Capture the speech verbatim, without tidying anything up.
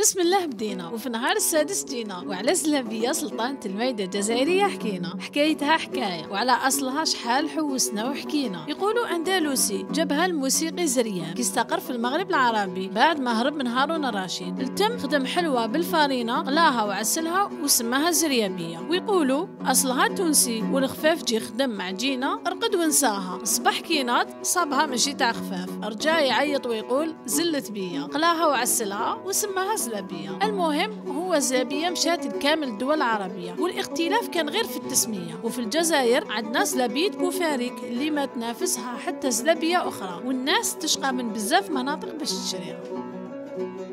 بسم الله بدينا، وفي النهار السادس جينا، وعلى زريابية سلطانة المايدة الجزائرية حكينا حكايتها حكاية، وعلى أصلها شحال حوسنا وحكينا. يقولوا أندلسي جابها الموسيقي زريان كي استقر في المغرب العربي بعد ما هرب من هارون الرشيد. التم خدم حلوى بالفارينة، غلاها وعسلها وسماها زريابية. ويقولوا أصلها تونسي، والخفاف جي خدم عجينة رقد ونساها، صبح كينات صابها ماشي تاع خفاف، رجع يعيط ويقول زلت بيا، قلاها وعسلها وسماها زريابية. المهم هو زريابية مشات لكامل الدول العربية، والاختلاف كان غير في التسمية. وفي الجزائر عندنا زريابية بوفاريك اللي ما تنافسها حتى زريابية أخرى، والناس تشقى من بزاف مناطق باش تشريها.